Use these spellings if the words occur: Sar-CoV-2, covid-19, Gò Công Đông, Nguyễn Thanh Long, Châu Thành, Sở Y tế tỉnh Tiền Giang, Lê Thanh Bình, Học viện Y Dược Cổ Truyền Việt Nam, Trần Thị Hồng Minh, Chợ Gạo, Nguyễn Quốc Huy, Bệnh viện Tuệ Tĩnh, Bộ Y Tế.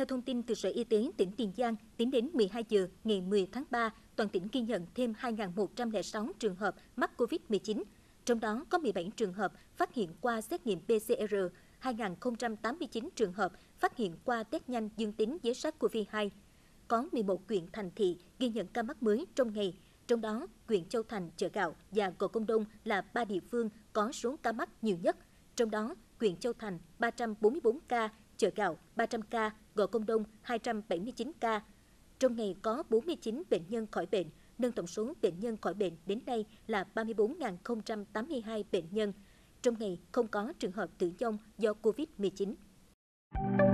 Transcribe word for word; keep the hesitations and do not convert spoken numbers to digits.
Theo thông tin từ Sở Y tế tỉnh Tiền Giang, tính đến mười hai giờ ngày mười tháng ba, toàn tỉnh ghi nhận thêm hai nghìn một trăm lẻ sáu trường hợp mắc Covid mười chín, trong đó có mười bảy trường hợp phát hiện qua xét nghiệm pê xê rờ, hai nghìn không trăm tám mươi chín trường hợp phát hiện qua test nhanh dương tính với Sars-xê o vê hai. Có mười một huyện thành thị ghi nhận ca mắc mới trong ngày, trong đó huyện Châu Thành, Chợ Gạo và Gò Công Đông là ba địa phương có số ca mắc nhiều nhất, trong đó huyện Châu Thành ba trăm bốn mươi tư ca, Chợ Gạo ba trăm ca, Gò Công Đông hai trăm bảy mươi chín ca. Trong ngày có bốn mươi chín bệnh nhân khỏi bệnh, nâng tổng số bệnh nhân khỏi bệnh đến nay là ba mươi tư nghìn không trăm tám mươi hai bệnh nhân. Trong ngày không có trường hợp tử vong do Covid mười chín.